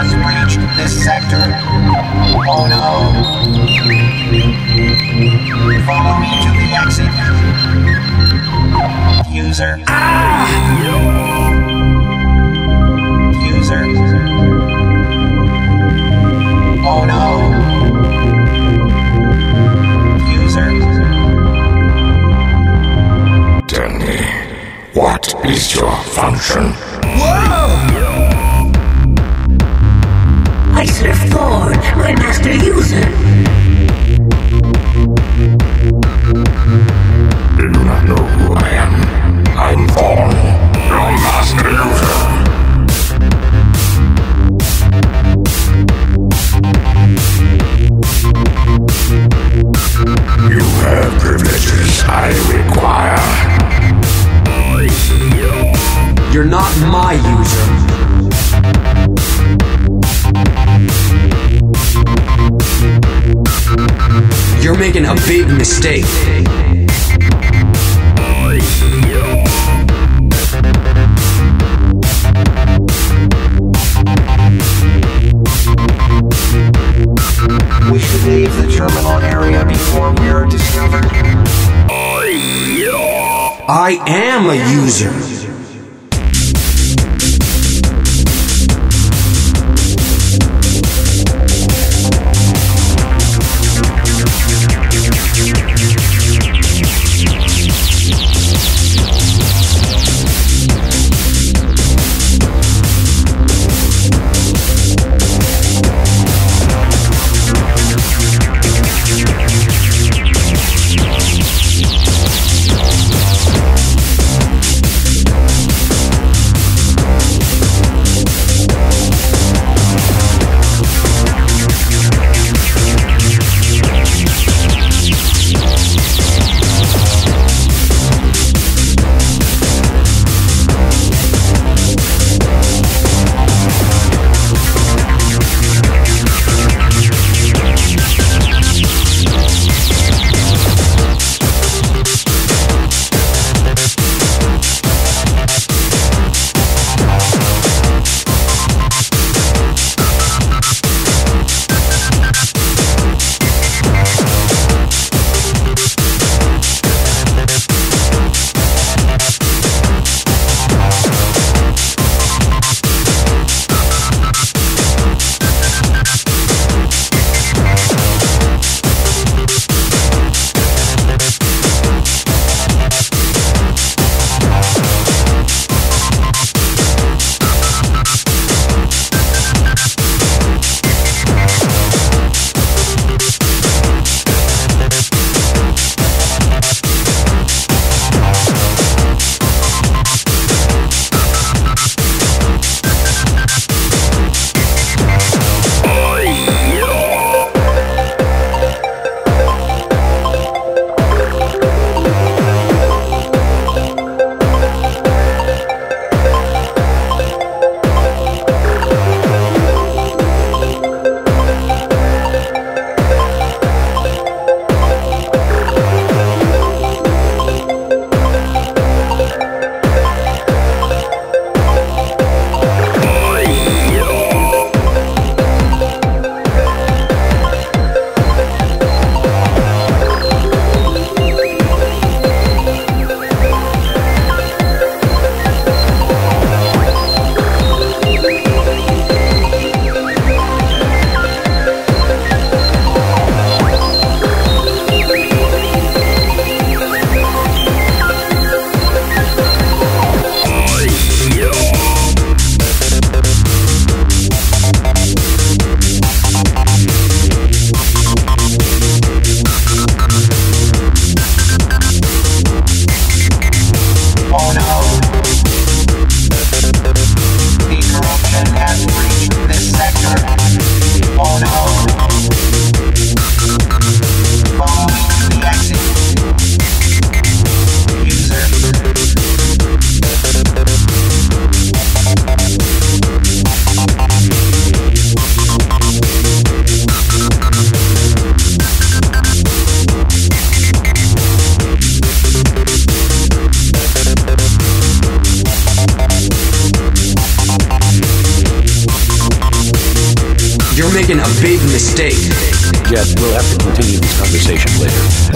has breached this sector. Oh no. Follow me to the exit. User. Ah! User. Oh no. User. Tell me, what is your function? Whoa! I should have thought my master user. You do not know who I am. I'm Vaughn, your master user. You have privileges I require. You're not my user. You're making a big mistake. We should leave the terminal area before we are discovered. I am a user. You're making a big mistake. Jet, we'll have to continue this conversation later.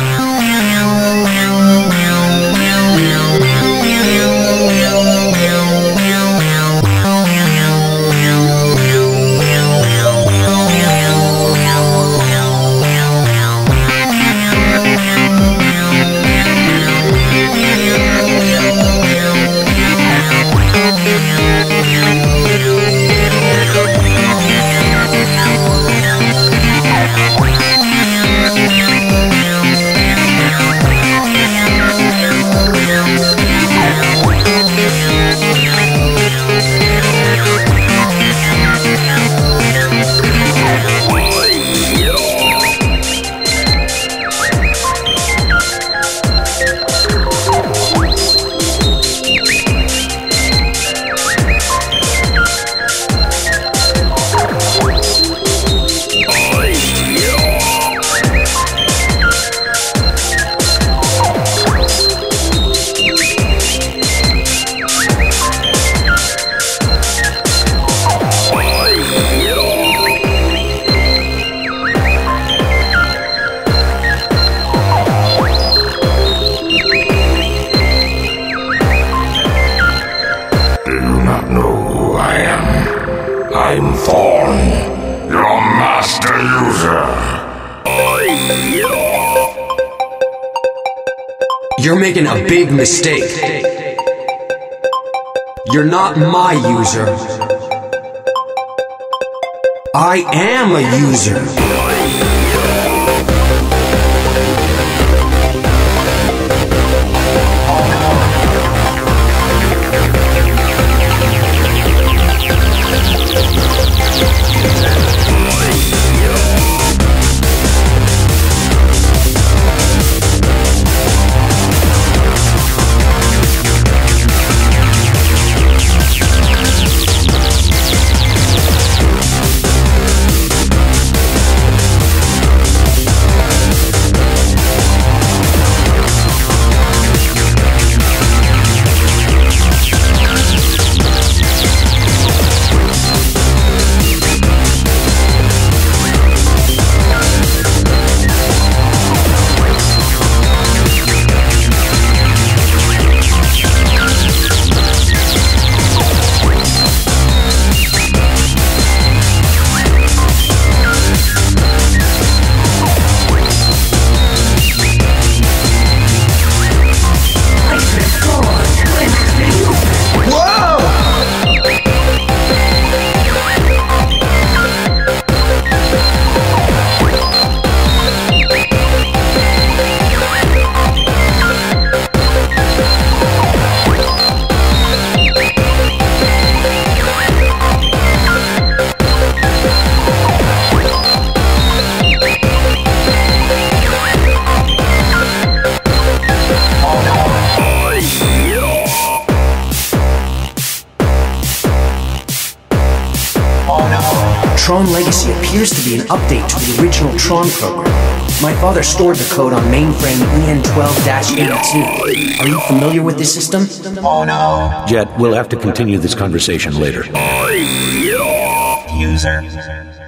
I'm Thorn, your master user. You're making a big mistake. You're not my user. I am a user. Tron Legacy appears to be an update to the original Tron program. My father stored the code on mainframe EN12-82. Are you familiar with this system? Oh no. Jet, we'll have to continue this conversation later. User.